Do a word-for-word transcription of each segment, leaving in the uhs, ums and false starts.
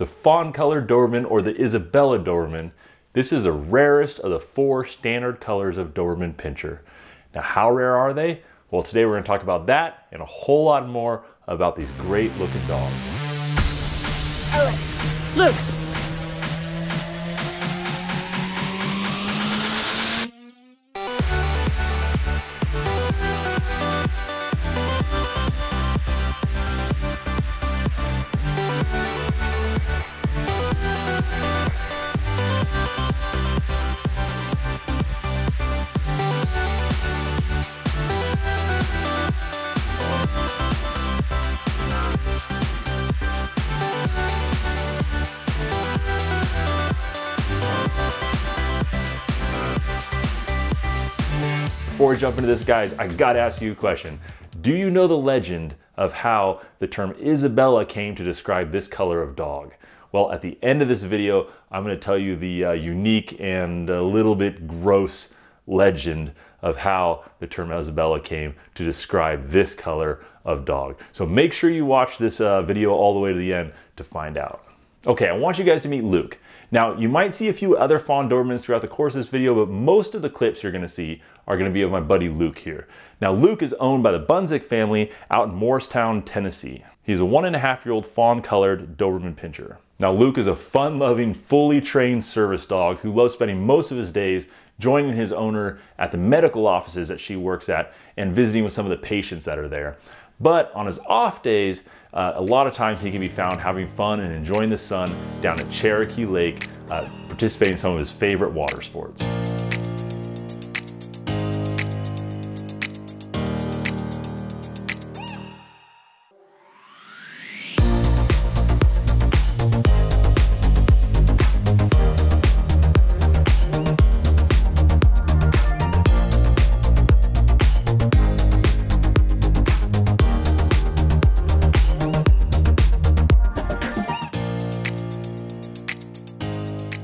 the fawn colored Doberman or the Isabella Doberman. This is the rarest of the four standard colors of Doberman Pinscher. Now, how rare are they? Well, today we're going to talk about that and a whole lot more about these great looking dogs. Ellen, Luke. Before we jump into this, guys, I gotta ask you a question. Do you know the legend of how the term Isabella came to describe this color of dog? Well, at the end of this video, I'm gonna tell you the uh, unique and a little bit gross legend of how the term Isabella came to describe this color of dog. So make sure you watch this uh, video all the way to the end to find out. Okay, I want you guys to meet Luke. Now, you might see a few other fawn Dobermans throughout the course of this video, but most of the clips you're gonna see are gonna be of my buddy Luke here. Now, Luke is owned by the Bunsic family out in Morristown, Tennessee. He's a one and a half year old fawn-colored Doberman Pinscher. Now, Luke is a fun-loving, fully trained service dog who loves spending most of his days joining his owner at the medical offices that she works at and visiting with some of the patients that are there. But on his off days, uh, a lot of times he can be found having fun and enjoying the sun down at Cherokee Lake, uh, participating in some of his favorite water sports.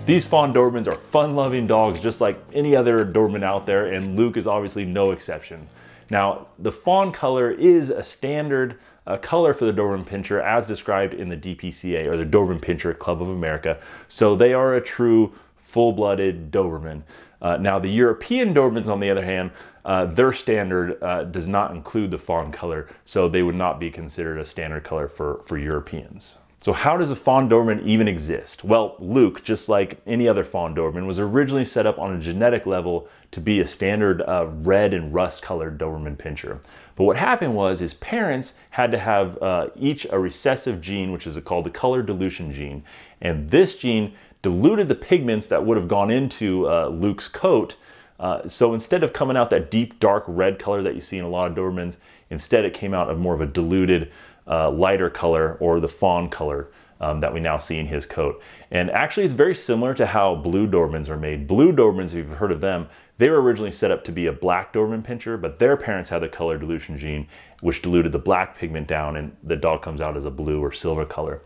These fawn Dobermans are fun-loving dogs just like any other Doberman out there, and Luke is obviously no exception. Now, the fawn color is a standard uh, color for the Doberman Pinscher as described in the D P C A, or the Doberman Pinscher Club of America, so they are a true full-blooded Doberman. Uh, now, the European Dobermans, on the other hand, uh, their standard uh, does not include the fawn color, so they would not be considered a standard color for, for Europeans. So how does a fawn Doberman even exist? Well, Luke, just like any other fawn Doberman, was originally set up on a genetic level to be a standard uh, red and rust colored Doberman Pinscher. But what happened was his parents had to have uh, each a recessive gene, which is called the color dilution gene. And this gene diluted the pigments that would have gone into uh, Luke's coat. Uh, so instead of coming out that deep, dark red color that you see in a lot of Dobermans, instead it came out of more of a diluted Uh, lighter color, or the fawn color um, that we now see in his coat. And actually it's very similar to how blue Dobermans are made. Blue Dobermans, if you've heard of them, they were originally set up to be a black Doberman Pinscher, but their parents had the color dilution gene, which diluted the black pigment down, and the dog comes out as a blue or silver color.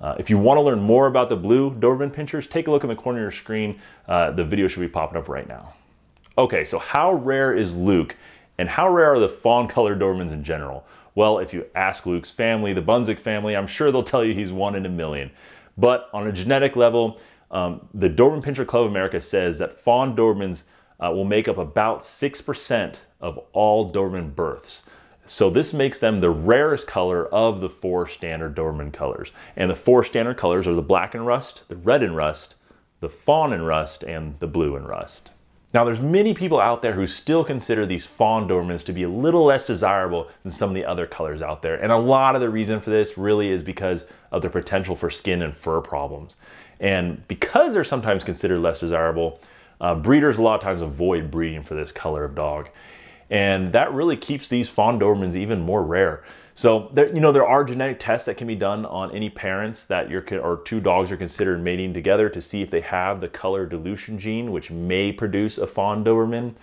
Uh, if you want to learn more about the blue Doberman Pinschers, take a look in the corner of your screen. Uh, the video should be popping up right now. Okay, so how rare is Luke, and how rare are the fawn colored Dobermans in general? Well, if you ask Luke's family, the Bunsic family, I'm sure they'll tell you he's one in a million. But on a genetic level, um, the Doberman Pinscher Club of America says that fawn Dobermans uh, will make up about six percent of all Doberman births. So this makes them the rarest color of the four standard Doberman colors. And the four standard colors are the black and rust, the red and rust, the fawn and rust, and the blue and rust. Now, there's many people out there who still consider these fawn Dobermans to be a little less desirable than some of the other colors out there. And a lot of the reason for this really is because of their potential for skin and fur problems. And because they're sometimes considered less desirable, uh, breeders a lot of times avoid breeding for this color of dog. And that really keeps these fawn Dobermans even more rare. So, there, you know, there are genetic tests that can be done on any parents that your or two dogs are considered mating together to see if they have the color dilution gene, which may produce a fawn Doberman.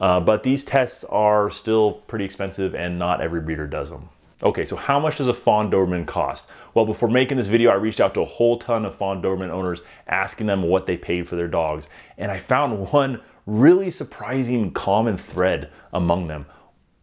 Uh, but these tests are still pretty expensive, and not every breeder does them. Okay, so how much does a fawn Doberman cost? Well, before making this video, I reached out to a whole ton of fawn Doberman owners asking them what they paid for their dogs. And I found one really surprising common thread among them.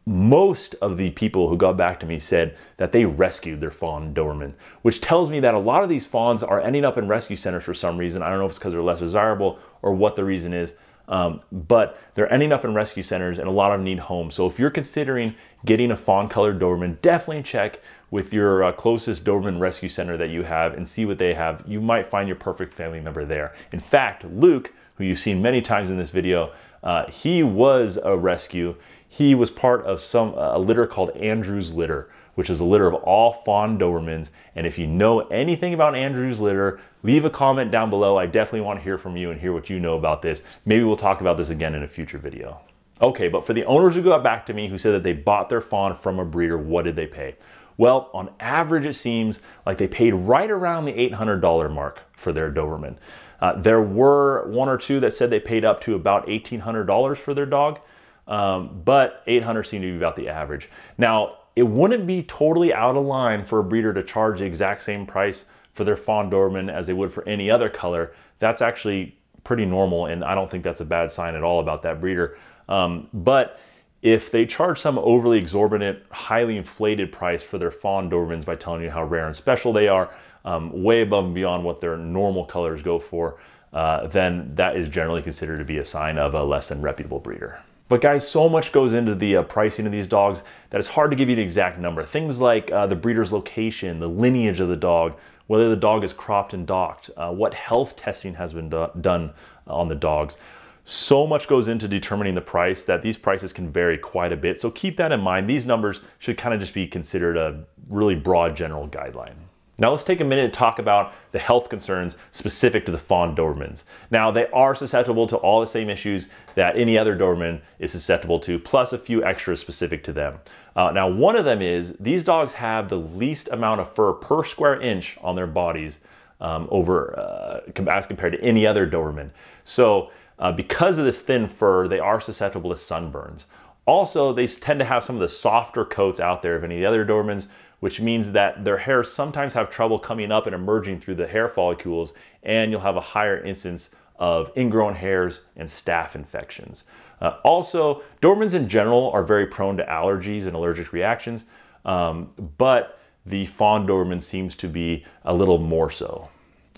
most of the people who got back to me said that they rescued their fawn Doberman, which tells me that a lot of these fawns are ending up in rescue centers for some reason. I don't know if it's because they're less desirable or what the reason is, um, but they're ending up in rescue centers and a lot of them need homes. So if you're considering getting a fawn colored Doberman, definitely check with your uh, closest Doberman rescue center that you have and see what they have. You might find your perfect family member there. In fact, Luke, who you've seen many times in this video, uh, he was a rescue. He was part of some a litter called Andrew's Litter, which is a litter of all fawn Dobermans. And if you know anything about Andrew's Litter, leave a comment down below. I definitely want to hear from you and hear what you know about this. Maybe we'll talk about this again in a future video. Okay, but for the owners who got back to me who said that they bought their fawn from a breeder, what did they pay? Well, on average, it seems like they paid right around the eight hundred dollar mark for their Doberman. Uh, there were one or two that said they paid up to about eighteen hundred dollars for their dog. Um, but eight hundred seemed to be about the average. Now, it wouldn't be totally out of line for a breeder to charge the exact same price for their fawn Doberman as they would for any other color. That's actually pretty normal, and I don't think that's a bad sign at all about that breeder. Um, but if they charge some overly exorbitant, highly inflated price for their fawn Dobermans by telling you how rare and special they are, um, way above and beyond what their normal colors go for, uh, then that is generally considered to be a sign of a less than reputable breeder. But guys, so much goes into the uh, pricing of these dogs that it's hard to give you the exact number. Things like uh, the breeder's location, the lineage of the dog, whether the dog is cropped and docked, uh, what health testing has been do done on the dogs. So much goes into determining the price that these prices can vary quite a bit. So keep that in mind. These numbers should kind of just be considered a really broad general guideline. Now let's take a minute to talk about the health concerns specific to the fawn Dobermans. Now they are susceptible to all the same issues that any other Doberman is susceptible to, plus a few extras specific to them. Uh, now one of them is these dogs have the least amount of fur per square inch on their bodies um, over uh, as compared to any other Doberman. So uh, because of this thin fur, they are susceptible to sunburns. Also, they tend to have some of the softer coats out there of any of the other Dobermans, which means that their hairs sometimes have trouble coming up and emerging through the hair follicles, and you'll have a higher instance of ingrown hairs and staph infections. Uh, also, Dobermans in general are very prone to allergies and allergic reactions, um, but the fawn Doberman seems to be a little more so.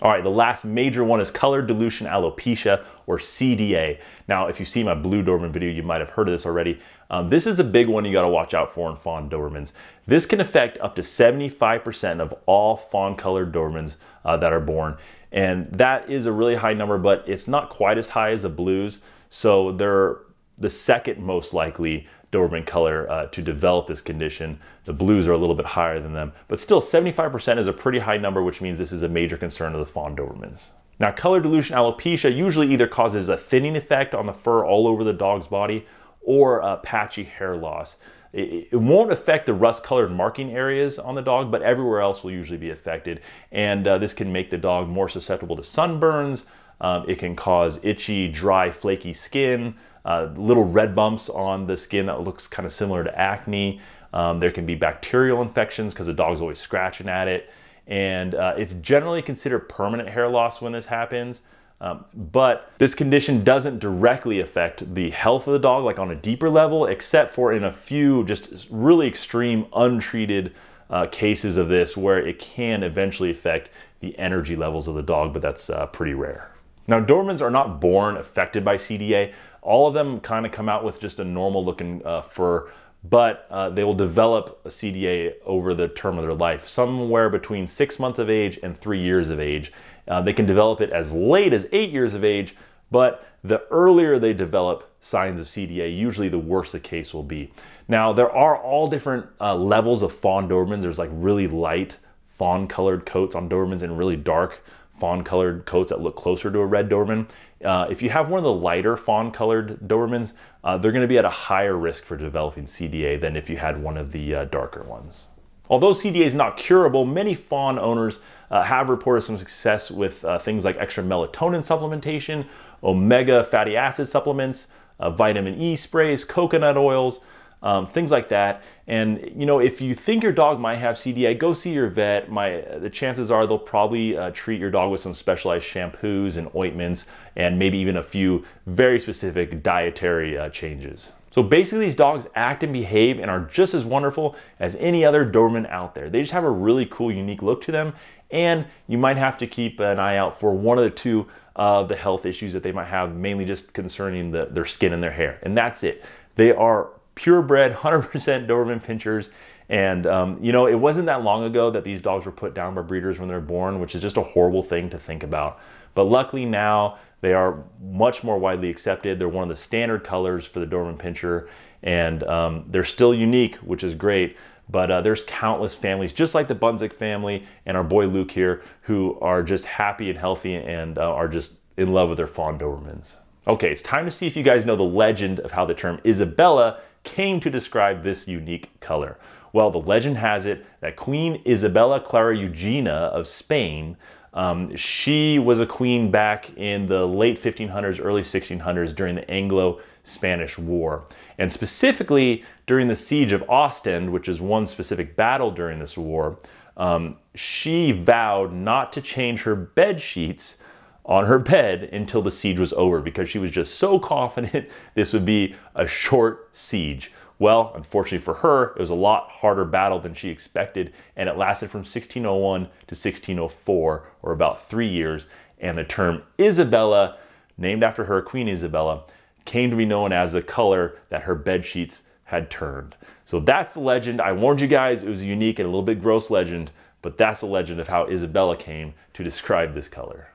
All right, the last major one is color dilution alopecia, or C D A. Now, if you see my blue Doberman video, you might have heard of this already. Um, this is a big one you gotta watch out for in fawn Dobermans. This can affect up to seventy-five percent of all fawn-colored Dobermans uh, that are born. And that is a really high number, but it's not quite as high as the blues. So they're the second most likely Doberman color uh, to develop this condition. The blues are a little bit higher than them, but still seventy-five percent is a pretty high number, which means this is a major concern of the fawn Dobermans. Now, color dilution alopecia usually either causes a thinning effect on the fur all over the dog's body or a patchy hair loss. It, it won't affect the rust-colored marking areas on the dog, but everywhere else will usually be affected. And uh, this can make the dog more susceptible to sunburns. Um, it can cause itchy, dry, flaky skin, Uh, little red bumps on the skin that looks kind of similar to acne. Um, there can be bacterial infections because the dog's always scratching at it. And uh, it's generally considered permanent hair loss when this happens. Um, but this condition doesn't directly affect the health of the dog, like on a deeper level, except for in a few just really extreme untreated uh, cases of this where it can eventually affect the energy levels of the dog, but that's uh, pretty rare. Now, Dobermans are not born affected by C D A. All of them kind of come out with just a normal looking uh, fur, but uh, they will develop a C D A over the term of their life, somewhere between six months of age and three years of age. Uh, they can develop it as late as eight years of age, but the earlier they develop signs of C D A, usually the worse the case will be. Now, there are all different uh, levels of fawn Dobermans. There's like really light fawn colored coats on Dobermans and really dark fawn colored coats that look closer to a red Doberman. Uh, if you have one of the lighter fawn colored Dobermans, uh, they're gonna be at a higher risk for developing C D A than if you had one of the uh, darker ones. Although C D A is not curable, many fawn owners uh, have reported some success with uh, things like extra melatonin supplementation, omega fatty acid supplements, uh, vitamin E sprays, coconut oils, um, things like that. And you know, if you think your dog might have C D A, go see your vet. My the chances are they'll probably uh, treat your dog with some specialized shampoos and ointments, and maybe even a few very specific dietary uh, changes. So basically, these dogs act and behave and are just as wonderful as any other Doberman out there. They just have a really cool, unique look to them, and you might have to keep an eye out for one of the two of uh, the health issues that they might have, mainly just concerning the, their skin and their hair. And that's it. They are purebred, one hundred percent Doberman Pinschers. And um, you know, it wasn't that long ago that these dogs were put down by breeders when they're born, which is just a horrible thing to think about. But luckily now, they are much more widely accepted. They're one of the standard colors for the Doberman Pinscher, and um, they're still unique, which is great. But uh, there's countless families, just like the Bunsic family and our boy Luke here, who are just happy and healthy and uh, are just in love with their fawn Dobermans. Okay, it's time to see if you guys know the legend of how the term Isabella came to describe this unique color. Well, the legend has it that Queen Isabella Clara Eugenia of Spain, Um, she was a queen back in the late fifteen hundreds, early sixteen hundreds during the Anglo-Spanish War. And specifically during the siege of Ostend, which is one specific battle during this war, um, she vowed not to change her bed sheets on her bed until the siege was over, because she was just so confident this would be a short siege. Well, unfortunately for her, it was a lot harder battle than she expected, and it lasted from sixteen oh one to sixteen oh four, or about three years, and the term Isabella, named after her, Queen Isabella, came to be known as the color that her bed sheets had turned. So that's the legend. I warned you guys, it was a unique and a little bit gross legend, but that's the legend of how Isabella came to describe this color.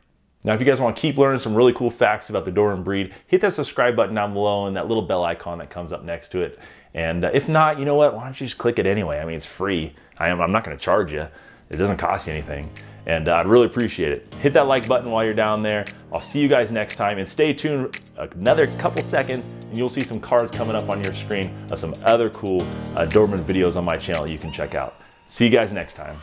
Now, if you guys want to keep learning some really cool facts about the Doberman breed, hit that subscribe button down below and that little bell icon that comes up next to it. And uh, if not, you know what? Why don't you just click it anyway? I mean, it's free. I am, I'm not going to charge you. It doesn't cost you anything. And uh, I'd really appreciate it. Hit that like button while you're down there. I'll see you guys next time. And stay tuned another couple seconds, and you'll see some cards coming up on your screen of some other cool uh, Doberman videos on my channel you can check out. See you guys next time.